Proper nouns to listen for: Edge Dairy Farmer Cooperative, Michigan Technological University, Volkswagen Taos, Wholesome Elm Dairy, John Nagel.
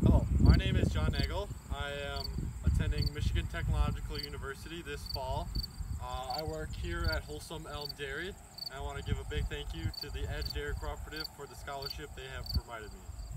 Hello, my name is John Nagel. I am attending Michigan Technological University this fall. I work here at Wholesome Elm Dairy, and I want to give a big thank you to the Edge Dairy Cooperative for the scholarship they have provided me.